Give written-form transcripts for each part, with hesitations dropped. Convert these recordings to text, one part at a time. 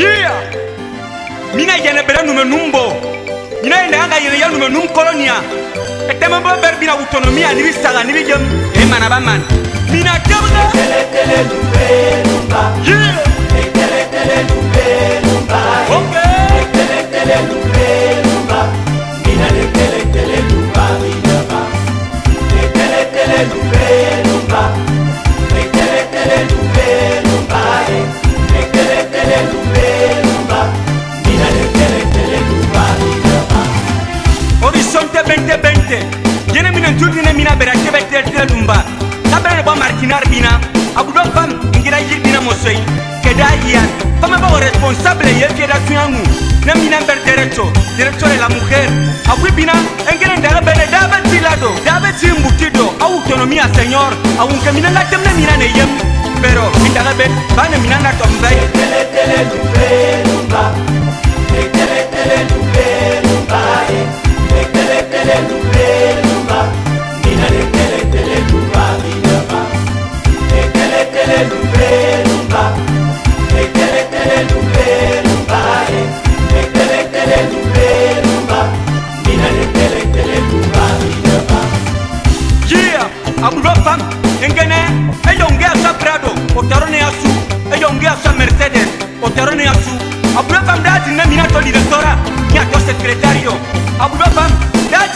Yeah! Mina yene bera nume numbo. Mina yene anga yene yene nume num kolonia. Etema ba berbina autonomia ni bisaga ni bigem. Emana ba man. Mina jamna. Tele tele lumbe lumba. Yeah! Tele tele lumbe lumba. Okay. Tele tele lumbe lumba. Mina tele tele lumba lumba. Tele tele lumbe lumba. Horizonte 2020. Viene mi nentudine mina berake bekte lumba. Tabana ba martinar bina. Agudo fam ngira yidina mosoi. Kedaian. Fama ba responsable y el que da tuanu. Na mina per derecho, derecho de la mujer. Aguibina engera ndara bene daba tilado. Daba timbutido. Autonomía señor. Aun camina la temna mina ne yem. Pero ndara ben bana mina na tombai. Tele tele lumba. Tele tele lumba. Yeah, Abulofam, Engene, Eyongeasa Prado, Otaroneasu, Eyongeasa Mercedes, Otaroneasu, Abulofam da dinaminato directora, niato secretario, Abulofam.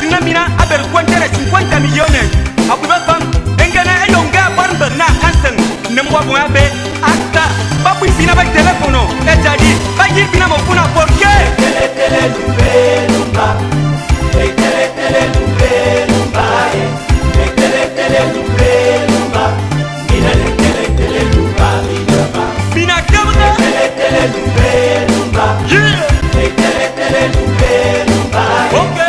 Una mina a ver cuenta de 50 millones. Abulofam, engana el honga por Bernard Hansen. No me voy a ver hasta. Papu y fina va el teléfono. Es allí, va a ir fina mofuna. ¿Por qué? Tele, tele, lumbe, lumba. Tele, tele, lumbe, lumba. Tele, tele, lumbe, lumba. Mina, tele, tele, lumba, lumba. Mina, cámara. Tele, tele, lumbe, lumba. Yeah. Tele, tele, lumbe, lumba. Okay.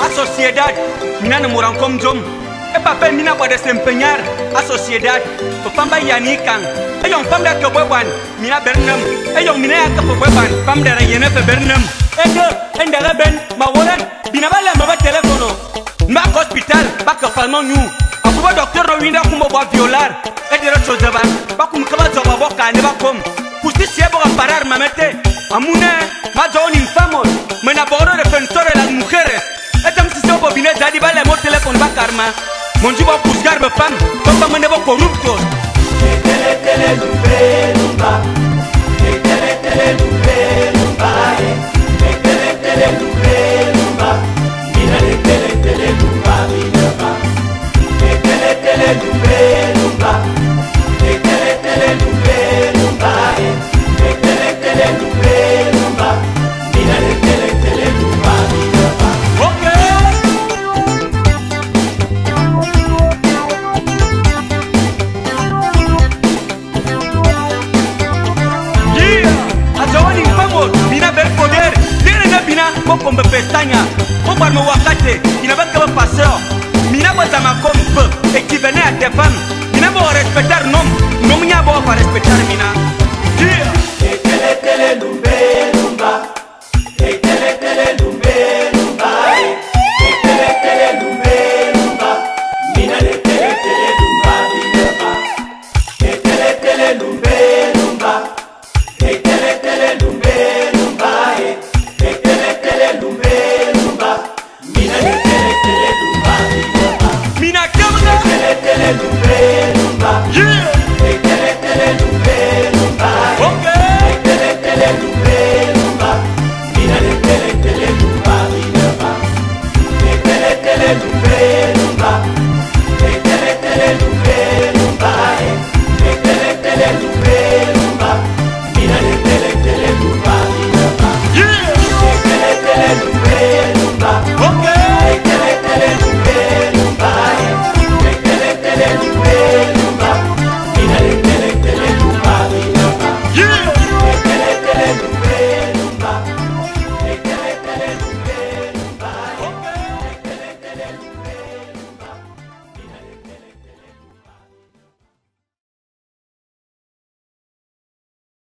A sociedad, mina no moran como yo. El papel mina puede desempeñar a sociedad. Tu famba yanikan, ellos famba que huevan, mina Bernam, ellos mina que huevan, famba de llena de Bernam. Ellos en Daraben, Mawolan, Binabala, Maba teléfono, Mac Hospital, Bac of Almanu, a poco doctor Rowinda como va a violar, el derecho de van, Bacum Cabazo, Baboca, Nebacom. Justicia para parar, mamete. Amune, Mazón infamos. Me enamoro defensor de las mujeres. Esta misión por vine de arriba le mortele con la karma. Monjibo juzgarme, pan. Topa me nebo corruptos. Tele, tele, lumbe, lumba. Tele, tele, lumbe, lumba. Tele, tele, lumbe, lumba. Mira, tele, tele, lumba, lumba. Tele, tele, lumbe, lumba. Tele, tele, lumbe, lumba. Con pestaña, o para